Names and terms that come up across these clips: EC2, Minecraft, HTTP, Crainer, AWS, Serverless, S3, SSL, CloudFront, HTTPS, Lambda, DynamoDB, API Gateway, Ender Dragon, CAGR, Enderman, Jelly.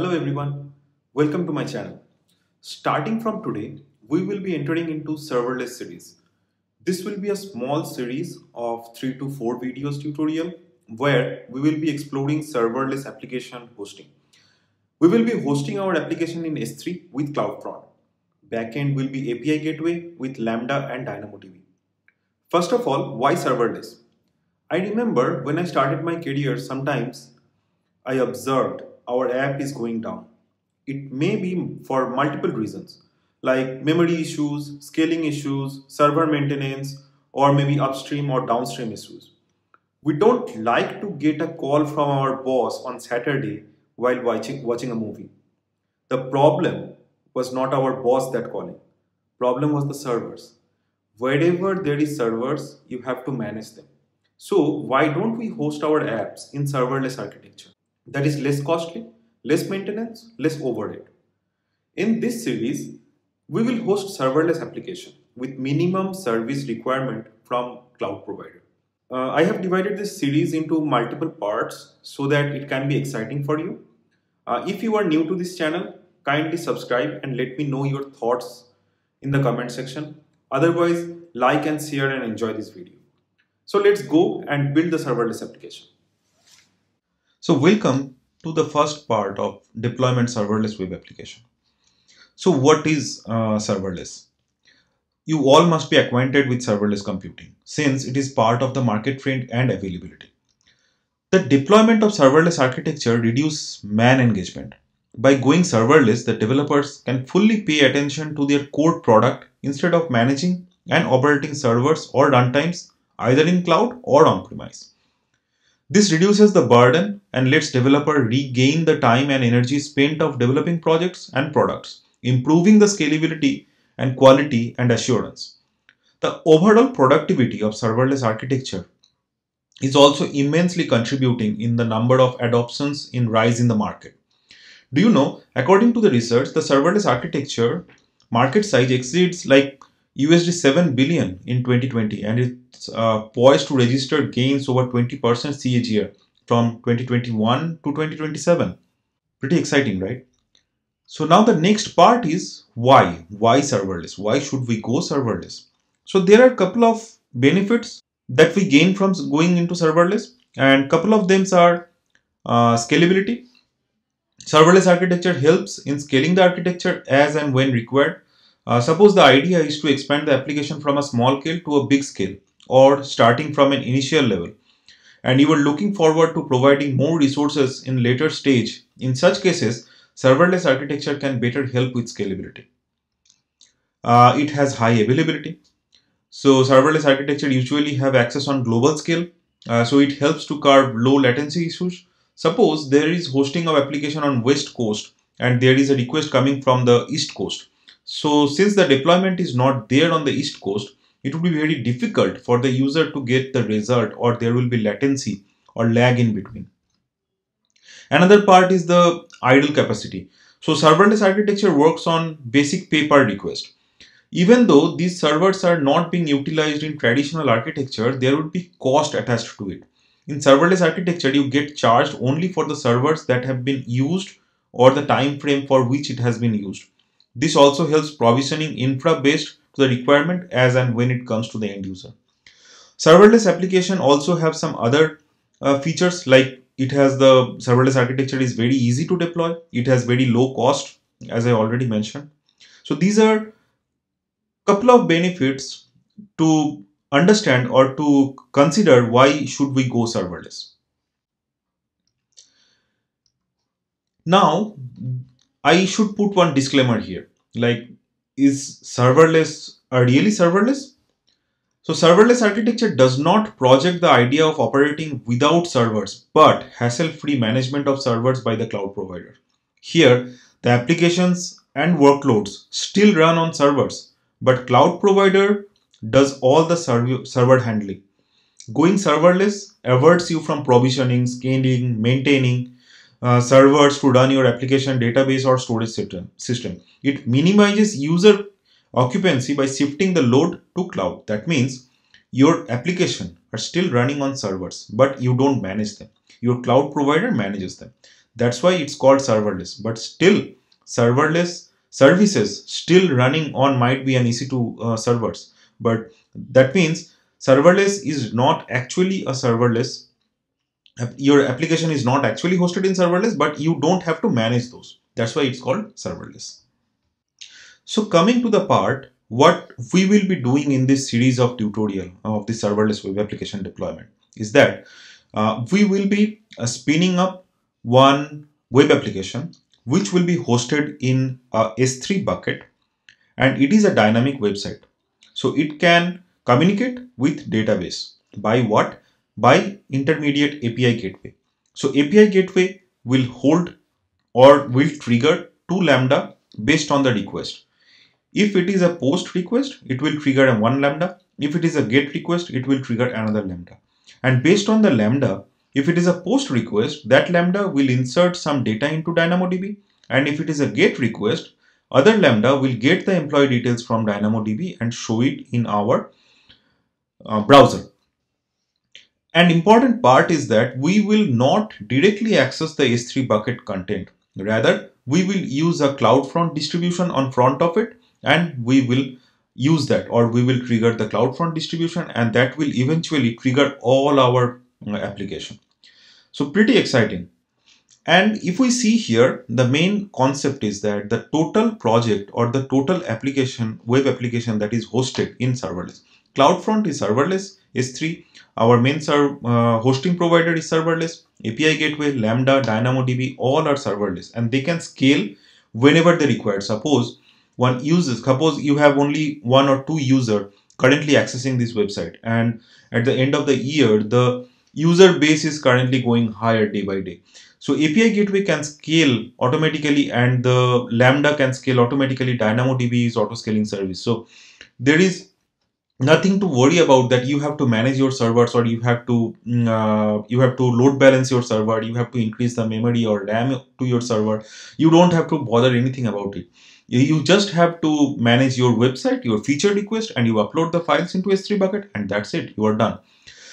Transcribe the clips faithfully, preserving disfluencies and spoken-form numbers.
Hello everyone, welcome to my channel. Starting from today, we will be entering into serverless series. This will be a small series of three to four videos tutorial where we will be exploring serverless application hosting. We will be hosting our application in S three with CloudFront. Backend will be A P I Gateway with Lambda and DynamoDB. First of all, why serverless? I remember when I started my career, sometimes I observed our app is going down. It may be for multiple reasons like memory issues, scaling issues, server maintenance, or maybe upstream or downstream issues. We don't like to get a call from our boss on Saturday while watching, watching a movie. The problem was not our boss that calling. Problem was the servers. Wherever there is servers, you have to manage them. So why don't we host our apps in serverless architecture? That is less costly, less maintenance, less overhead. In this series, we will host serverless application with minimum service requirement from cloud provider. Uh, I have divided this series into multiple parts so that it can be exciting for you. Uh, if you are new to this channel, kindly subscribe and let me know your thoughts in the comment section. Otherwise, like and share and enjoy this video. So let's go and build the serverless application. So welcome to the first part of deployment serverless web application. So what is uh, serverless? You all must be acquainted with serverless computing since it is part of the market trend and availability. The deployment of serverless architecture reduces man engagement. By going serverless, the developers can fully pay attention to their core product instead of managing and operating servers or runtimes either in cloud or on-premise. This reduces the burden and lets developers regain the time and energy spent of developing projects and products, improving the scalability and quality and assurance. The overall productivity of serverless architecture is also immensely contributing in the number of adoptions in rise in the market. Do you know, according to the research, the serverless architecture market size exceeds like U S D seven billion in twenty twenty and it's uh, poised to register gains over twenty percent C A G R from twenty twenty-one to twenty twenty-seven. Pretty exciting, right? So now the next part is why? Why serverless? Why should we go serverless? So there are a couple of benefits that we gain from going into serverless, and a couple of them are uh, scalability. Serverless architecture helps in scaling the architecture as and when required. Uh, suppose the idea is to expand the application from a small scale to a big scale or starting from an initial level, and you were looking forward to providing more resources in later stage. In such cases, serverless architecture can better help with scalability. Uh, it has high availability. So serverless architecture usually have access on global scale. Uh, so it helps to curb low latency issues. Suppose there is hosting of application on West Coast and there is a request coming from the East Coast. So since the deployment is not there on the East Coast, it would be very difficult for the user to get the result, or there will be latency or lag in between. Another part is the idle capacity. So serverless architecture works on basic pay-per request. Even though these servers are not being utilized in traditional architecture, there would be cost attached to it. In serverless architecture, you get charged only for the servers that have been used or the time frame for which it has been used. This also helps provisioning infra based to the requirement as and when it comes to the end user. Serverless application also have some other uh, features like it has the serverless architecture is very easy to deploy. It has very low cost, as I already mentioned. So these are couple of benefits to understand or to consider why should we go serverless. Now, I should put one disclaimer here, like is serverless really serverless? So serverless architecture does not project the idea of operating without servers, but hassle-free management of servers by the cloud provider. Here, the applications and workloads still run on servers, but cloud provider does all the serv server handling. Going serverless averts you from provisioning, scaling, maintaining, Uh, servers to run your application database or storage system. It minimizes user occupancy by shifting the load to cloud. That means your application are still running on servers, but you don't manage them. Your cloud provider manages them. That's why it's called serverless. But still, serverless services still running on might be an E C two uh, servers. But that means serverless is not actually a serverless. Your application is not actually hosted in serverless, but you don't have to manage those. That's why it's called serverless. So coming to the part, what we will be doing in this series of tutorial of the serverless web application deployment is that uh, we will be uh, spinning up one web application which will be hosted in a S three bucket, and it is a dynamic website. So it can communicate with database by what? By intermediate A P I gateway. So A P I gateway will hold or will trigger two Lambda based on the request. If it is a POST request, it will trigger a one Lambda. If it is a GET request, it will trigger another Lambda. And based on the Lambda, if it is a POST request, that Lambda will insert some data into DynamoDB. And if it is a GET request, other Lambda will get the employee details from DynamoDB and show it in our uh, browser. An important part is that we will not directly access the S three bucket content. Rather, we will use a CloudFront distribution on front of it, and we will use that, or we will trigger the CloudFront distribution, and that will eventually trigger all our application. So pretty exciting. And if we see here, the main concept is that the total project or the total application, web application that is hosted in serverless. CloudFront is serverless, S three, our main serv uh, hosting provider is serverless, A P I Gateway, Lambda, DynamoDB, all are serverless, and they can scale whenever they require. Suppose one uses, suppose you have only one or two users currently accessing this website, and at the end of the year, the user base is currently going higher day by day. So A P I Gateway can scale automatically, and the Lambda can scale automatically. DynamoDB is auto scaling service. So there is nothing to worry about that you have to manage your servers, or you have to uh, you have to load balance your server, you have to increase the memory or RAM to your server. You don't have to bother anything about it. You just have to manage your website, your feature request, and you upload the files into S three bucket, and that's it, you are done.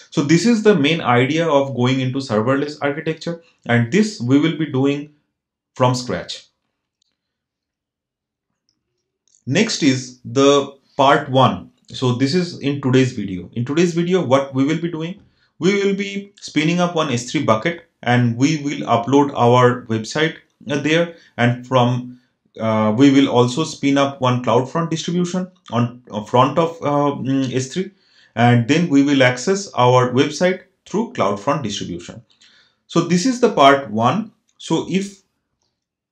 So this is the main idea of going into serverless architecture, and this we will be doing from scratch. Next is the part one. So this is in today's video. In today's video, what we will be doing, we will be spinning up one S three bucket, and we will upload our website there, and from uh, we will also spin up one CloudFront distribution on, on front of uh, S three, and then we will access our website through CloudFront distribution. So this is the part one. So if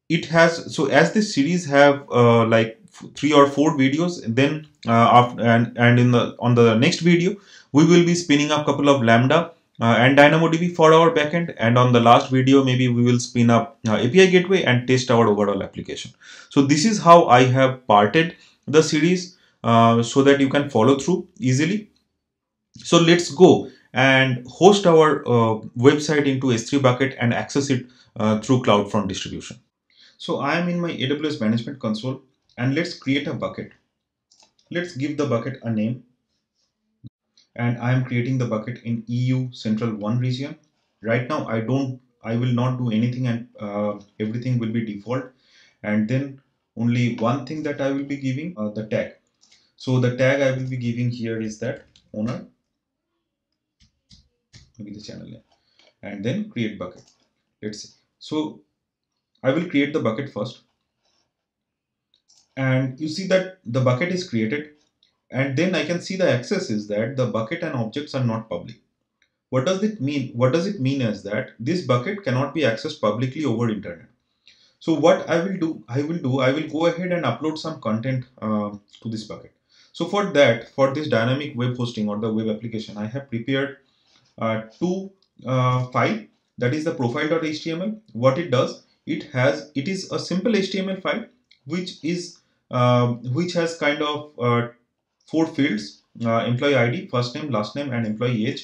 it has, so as this series have uh, like three or four videos, and then uh, after, and and in the on the next video we will be spinning up a couple of Lambda uh, and DynamoDB for our backend, and on the last video maybe we will spin up uh, A P I Gateway and test our overall application. So this is how I have parted the series uh, so that you can follow through easily. So let's go and host our uh, website into S three bucket and access it uh, through CloudFront distribution. So I am in my A W S management console, and let's create a bucket. Let's give the bucket a name, and I am creating the bucket in E U Central one region. Right now I don't, I will not do anything, and uh, everything will be default, and then only one thing that I will be giving, uh, the tag. So the tag I will be giving here is that owner, maybe the channel name, and then create bucket. Let's see. So I will create the bucket first. And you see that the bucket is created, and then I can see the access is that the bucket and objects are not public. What does it mean? What does it mean is that this bucket cannot be accessed publicly over internet. So what I will do, I will do, I will go ahead and upload some content uh, to this bucket. So for that, for this dynamic web hosting or the web application, I have prepared uh, two uh, file, that is the profile dot H T M L. What it does, it has, it is a simple H T M L file which is Uh, which has kind of uh, four fields, uh, employee I D, first name, last name, and employee age.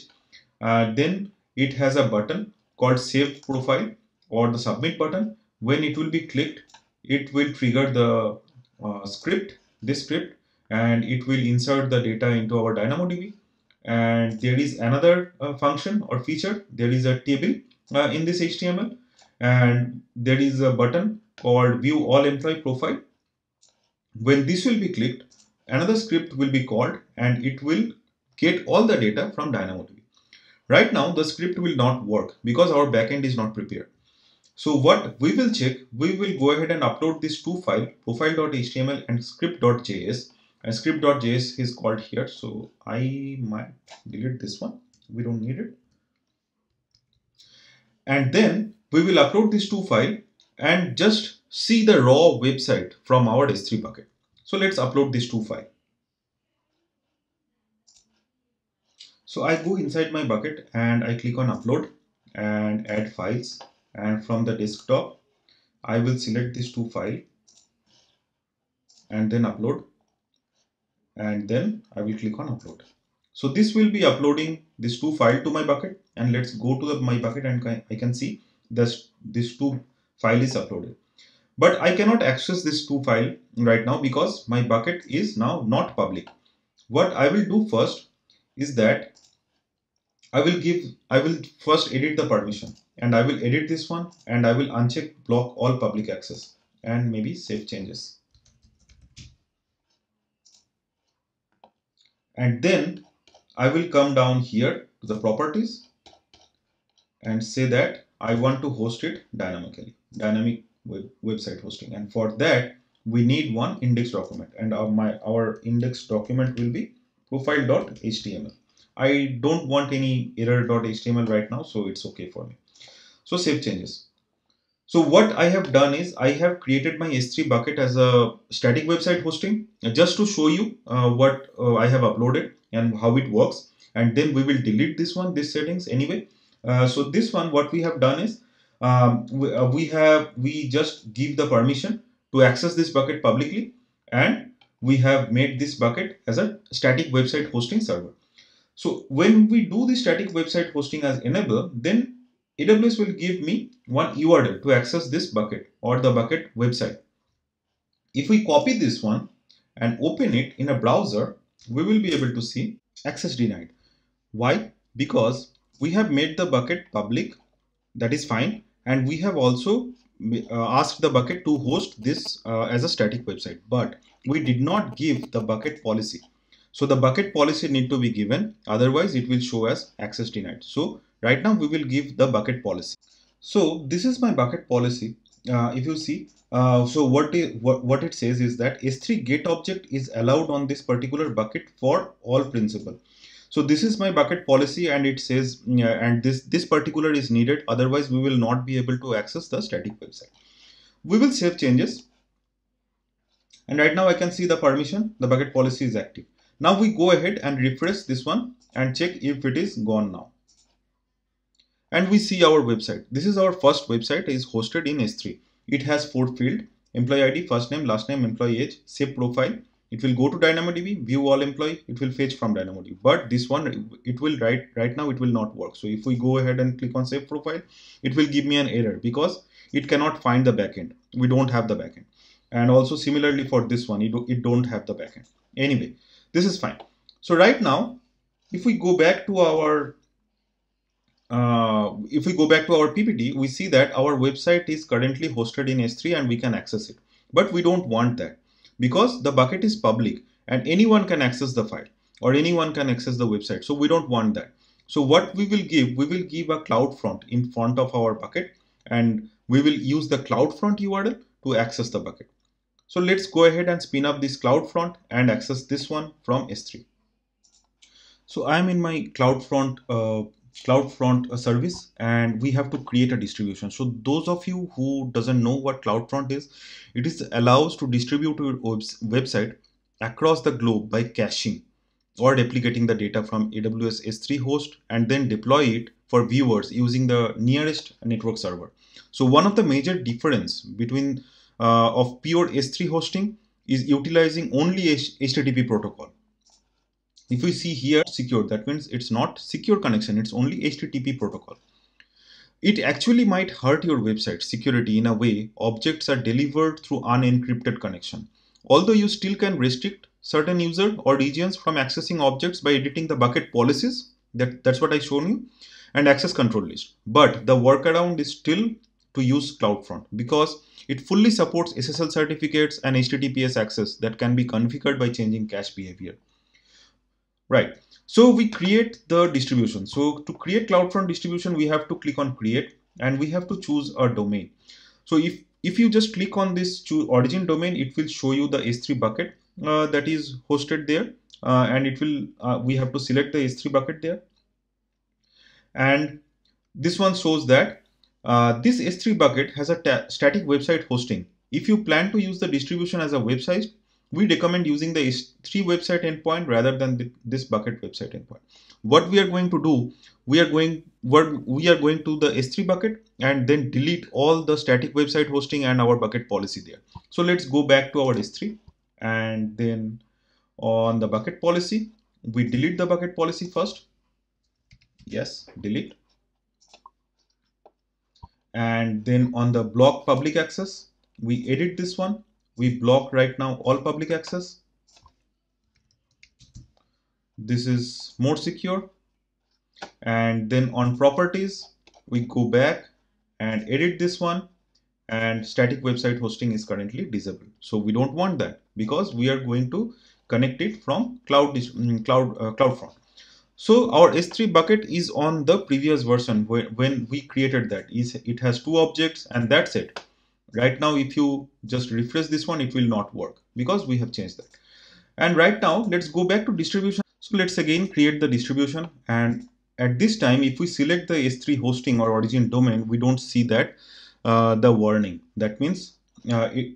Uh, then it has a button called save profile or the submit button. When it will be clicked, it will trigger the uh, script, this script, and it will insert the data into our DynamoDB. And there is another uh, function or feature. There is a table uh, in this H T M L, and there is a button called View All Employee Profile. When this will be clicked, another script will be called and it will get all the data from DynamoDB. Right now, the script will not work because our backend is not prepared. So what we will check, we will go ahead and upload these two files, profile.html and script.js. And script.js is called here. So I might delete this one. We don't need it. And then we will upload these two files and just see the raw website from our S three bucket. So let's upload these two files. So I go inside my bucket and I click on upload and add files. And from the desktop, I will select these two files and then upload. And then I will click on upload. So this will be uploading these two files to my bucket. And let's go to the, my bucket and I can see this, this two file is uploaded. But I cannot access this two file right now because my bucket is now not public. What I will do first is that I will give, I will first edit the permission and I will edit this one and I will uncheck block all public access and maybe save changes. And then I will come down here to the properties and say that I want to host it dynamically, dynamic web, website hosting. And for that, we need one index document and our, my, our index document will be profile.html. I don't want any error.html right now, so it's okay for me. So save changes. So what I have done is I have created my S three bucket as a static website hosting just to show you uh, what uh, I have uploaded and how it works. And then we will delete this one, this settings anyway. Uh, so this one, what we have done is um, we, uh, we have we just give the permission to access this bucket publicly, and we have made this bucket as a static website hosting server. So when we do the static website hosting as enable, then A W S will give me one U R L to access this bucket or the bucket website. If we copy this one and open it in a browser, we will be able to see access denied. Why? Because we have made the bucket public, that is fine, and we have also uh, asked the bucket to host this uh, as a static website, but we did not give the bucket policy. So the bucket policy need to be given, otherwise it will show as access denied. So right now we will give the bucket policy. So this is my bucket policy. Uh, if you see, uh, so what it, what, what it says is that S three get object is allowed on this particular bucket for all principal. So this is my bucket policy and it says, uh, and this, this particular is needed. Otherwise we will not be able to access the static website. We will save changes. And right now I can see the permission, the bucket policy is active. Now we go ahead and refresh this one and check if it is gone now. And we see our website. This is our first website, is hosted in S three. It has four fields: employee I D, first name, last name, employee age, save profile. It will go to DynamoDB, view all employee. It will fetch from DynamoDB. But this one, it will right, right now, it will not work. So if we go ahead and click on save profile, it will give me an error because it cannot find the backend. We don't have the backend. And also similarly for this one, it, it don't have the backend. Anyway, this is fine. So right now, if we go back to our Uh, if we go back to our P P T, we see that our website is currently hosted in S three and we can access it. But we don't want that because the bucket is public and anyone can access the file or anyone can access the website. So we don't want that. So what we will give, we will give a CloudFront in front of our bucket and we will use the CloudFront U R L to access the bucket. So let's go ahead and spin up this CloudFront and access this one from S three. So I'm in my CloudFront uh, CloudFront service and we have to create a distribution. So those of you who doesn't know what CloudFront is, it is allows to distribute your website across the globe by caching or replicating the data from A W S S three host and then deploy it for viewers using the nearest network server. So one of the major difference between uh, of pure S three hosting is utilizing only H T T P protocol. If we see here secure, that means it's not secure connection, it's only H T T P protocol. It actually might hurt your website security in a way. Objects are delivered through unencrypted connection. Although you still can restrict certain user or regions from accessing objects by editing the bucket policies, that, that's what I shown you, and access control list. But the workaround is still to use CloudFront because it fully supports S S L certificates and H T T P S access that can be configured by changing cache behavior. Right. So we create the distribution. So to create CloudFront distribution, we have to click on create and we have to choose a domain. So if, if you just click on this choose origin domain, it will show you the S three bucket uh, that is hosted there. Uh, and it will, uh, we have to select the S three bucket there. And this one shows that uh, this S three bucket has a static website hosting. If you plan to use the distribution as a website, we recommend using the S three website endpoint rather than the, this bucket website endpoint. What we are going to do, we are going, we are going to the S three bucket and then delete all the static website hosting and our bucket policy there. So let's go back to our S three and then on the bucket policy, we delete the bucket policy first. Yes, delete. And then on the block public access, we edit this one. We block right now all public access. This is more secure. And then on properties, we go back and edit this one. And static website hosting is currently disabled. So we don't want that because we are going to connect it from cloud, cloud, uh, CloudFront. So our S three bucket is on the previous version where, when we created that. It has two objects and that's it. Right now, if you just refresh this one, it will not work because we have changed that. And right now, let's go back to distribution. So let's again create the distribution. And at this time, if we select the S three hosting or origin domain, we don't see that uh, the warning. That means uh, it,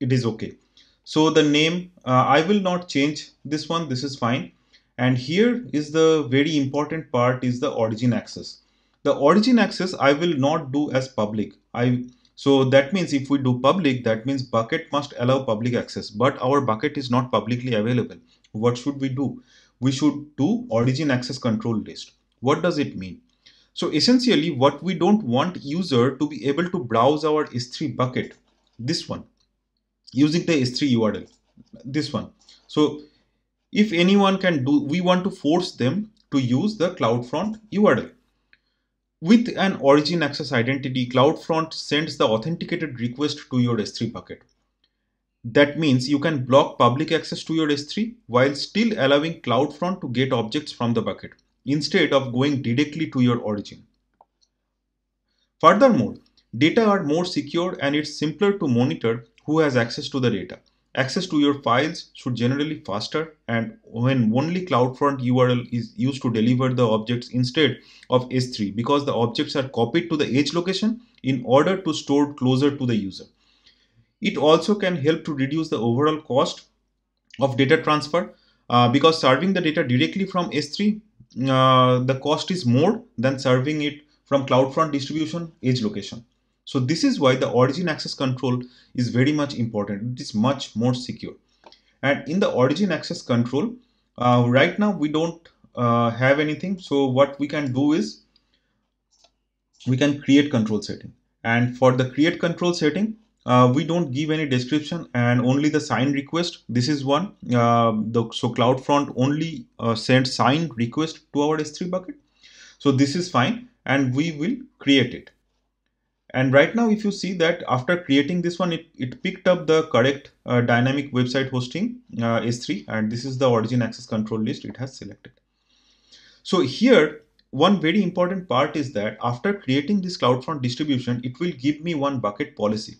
it is okay. So the name, uh, I will not change this one. This is fine. And here is the very important part is the origin access. The origin access, I will not do as public. I So that means if we do public, that means bucket must allow public access, but our bucket is not publicly available. What should we do? We should do origin access control list. What does it mean? So essentially what we don't want user to be able to browse our S three bucket, this one, using the S three U R L, this one. So if anyone can do, we want to force them to use the CloudFront U R L. With an origin access identity, CloudFront sends the authenticated request to your S three bucket. That means you can block public access to your S three while still allowing CloudFront to get objects from the bucket instead of going directly to your origin. Furthermore, data are more secure and it's simpler to monitor who has access to the data. Access to your files should generally be faster and when only CloudFront U R L is used to deliver the objects instead of S three because the objects are copied to the edge location in order to store closer to the user. It also can help to reduce the overall cost of data transfer uh, because serving the data directly from S three, uh, the cost is more than serving it from CloudFront distribution edge location. So this is why the origin access control is very much important. It is much more secure. And in the origin access control, uh, right now we don't uh, have anything. So what we can do is we can create control setting. And for the create control setting, uh, we don't give any description and only the sign request. This is one. Uh, the, so CloudFront only uh, sends sign request to our S three bucket. So this is fine and we will create it. And right now, if you see that after creating this one, it, it picked up the correct uh, dynamic website hosting uh, S three, and this is the origin access control list it has selected. So here, one very important part is that after creating this CloudFront distribution, it will give me one bucket policy.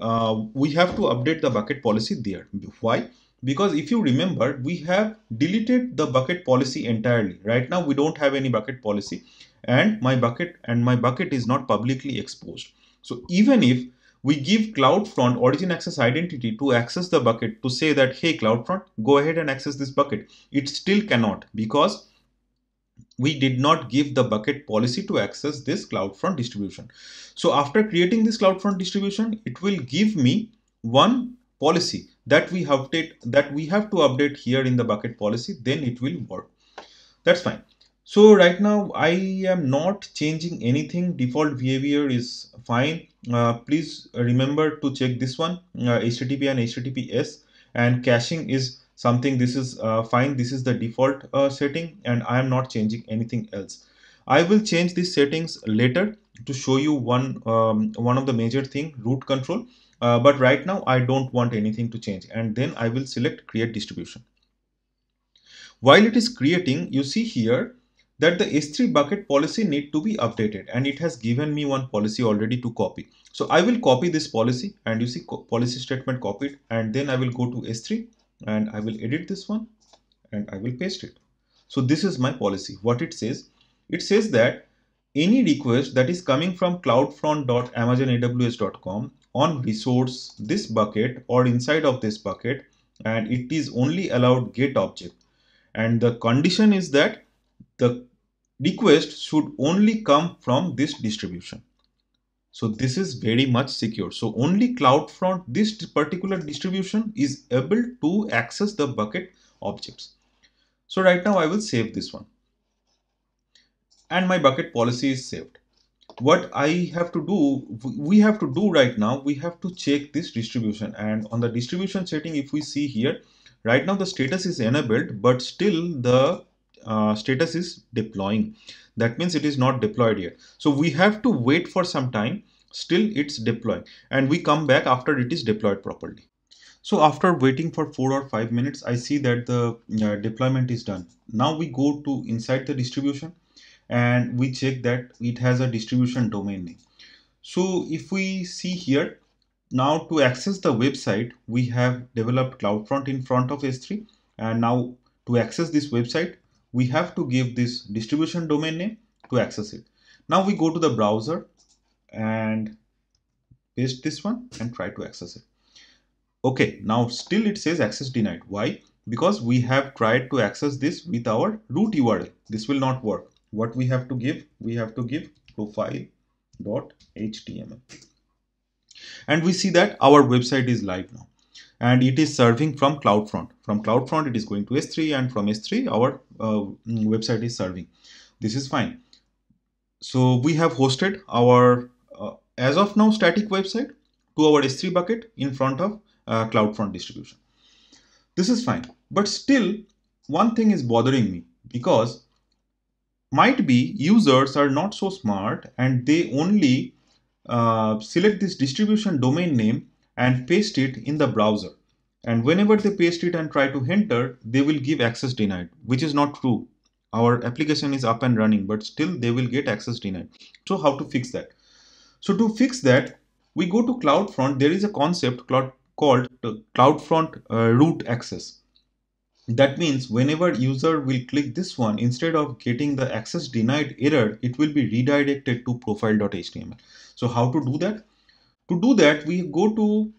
Uh, we have to update the bucket policy there. Why? Because if you remember, we have deleted the bucket policy entirely. Right now, we don't have any bucket policy. And my bucket and my bucket is not publicly exposed. So even if we give CloudFront origin access identity to access the bucket to say that, hey, CloudFront, go ahead and access this bucket, it still cannot because we did not give the bucket policy to access this CloudFront distribution. So after creating this CloudFront distribution, it will give me one policy that we have to, that we have to update here in the bucket policy, then it will work. That's fine. So right now I am not changing anything. Default behavior is fine. Uh, please remember to check this one, uh, H T T P and H T T P S, and caching is something this is uh, fine. This is the default uh, setting and I am not changing anything else. I will change these settings later to show you one um, one of the major thing, root control. Uh, but right now I don't want anything to change, and then I will select create distribution. While it is creating, you see here that the S three bucket policy need to be updated, and it has given me one policy already to copy. So I will copy this policy, and you see policy statement copied, and then I will go to S three and I will edit this one and I will paste it. So this is my policy. What it says, it says that any request that is coming from cloudfront dot amazon a w s dot com on resource this bucket or inside of this bucket, and it is only allowed get object, and the condition is that the request should only come from this distribution. So this is very much secure. So only CloudFront, this particular distribution, is able to access the bucket objects. So right now I will save this one, and my bucket policy is saved. What I have to do, we have to do right now, we have to check this distribution, and on the distribution setting, if we see here, right now the status is enabled, but still the uh, status is deploying. That means it is not deployed yet. So we have to wait for some time, still it's deploying, and we come back after it is deployed properly. So after waiting for four or five minutes, I see that the uh, deployment is done. Now we go to inside the distribution, and we check that it has a distribution domain name. So if we see here, now to access the website, we have developed CloudFront in front of S three, and now to access this website, we have to give this distribution domain name to access it. Now we go to the browser and paste this one and try to access it. Okay, now still it says access denied. Why? Because we have tried to access this with our root U R L. This will not work. What we have to give, we have to give profile dot h t m l, and we see that our website is live now, and it is serving from CloudFront. From CloudFront it is going to S three, and from S three our uh, website is serving. This is fine. So we have hosted our uh, as of now static website to our S three bucket in front of uh, CloudFront distribution. This is fine, but still one thing is bothering me, because might be users are not so smart, and they only uh, select this distribution domain name and paste it in the browser. And whenever they paste it and try to enter, they will give access denied, which is not true. Our application is up and running, but still they will get access denied. So how to fix that? So to fix that, we go to CloudFront. There is a concept called CloudFront uh, root access. That means whenever user will click this one, instead of getting the access denied error, it will be redirected to profile dot h t m l. So how to do that? To do that, we go to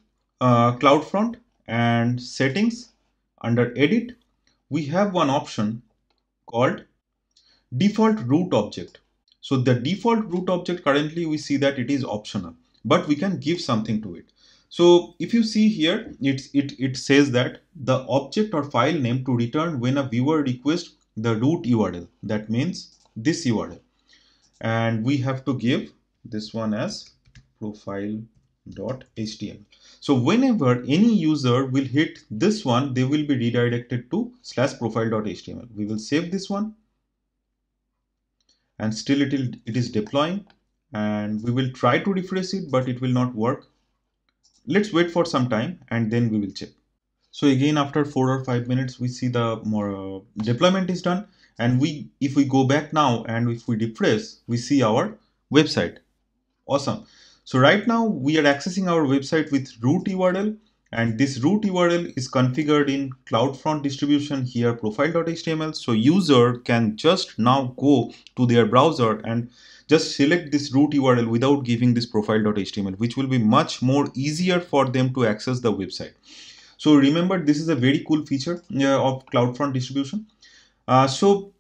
uh, CloudFront and settings. Under edit, we have one option called default root object. So the default root object, currently we see that it is optional, but we can give something to it. So if you see here, it's, it, it says that the object or file name to return when a viewer requests the root U R L. That means this U R L. And we have to give this one as profile dot h t m l. So whenever any user will hit this one, they will be redirected to slash profile dot h t m l. We will save this one. And still it, will, it is deploying. And we will try to refresh it, but it will not work. Let's wait for some time and then we will check. So again, after four or five minutes, we see the more uh, deployment is done. And we, if we go back now and if we refresh, we see our website. Awesome. So right now we are accessing our website with root U R L, and this root U R L is configured in CloudFront distribution here, profile dot h t m l. So user can just now go to their browser and just select this root U R L without giving this profile dot h t m l, which will be much more easier for them to access the website. So remember, this is a very cool feature uh, of CloudFront distribution. Uh, so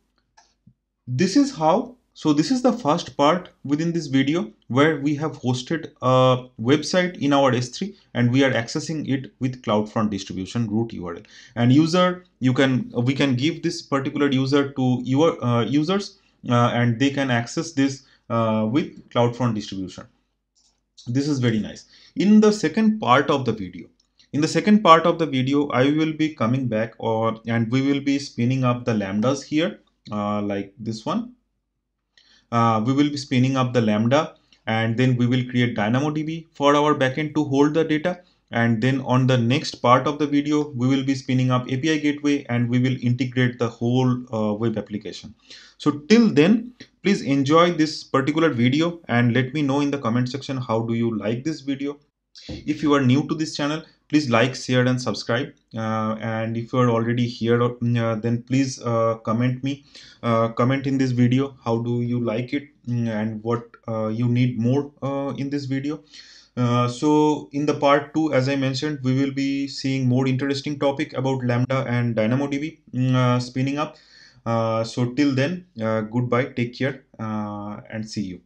this is how, so this is the first part within this video where we have hosted a website in our S three and we are accessing it with CloudFront distribution root U R L. And user, you can, we can give this particular user to your uh, users uh, and they can access this Uh, with CloudFront distribution. This is very nice. In the second part of the video, in the second part of the video, I will be coming back or and we will be spinning up the lambdas here, uh, like this one. uh, we will be spinning up the Lambda, and then we will create DynamoDB for our backend to hold the data. And then on the next part of the video, we will be spinning up A P I Gateway and we will integrate the whole uh, web application. So till then, please enjoy this particular video and let me know in the comment section how do you like this video. If you are new to this channel, please like, share and subscribe. Uh, and if you are already here, uh, then please uh, comment me, uh, comment in this video how do you like it and what uh, you need more uh, in this video. Uh, so in the part two, as I mentioned, we will be seeing more interesting topic about Lambda and DynamoDB uh, spinning up. Uh, so till then, uh, goodbye, take care, uh, and see you.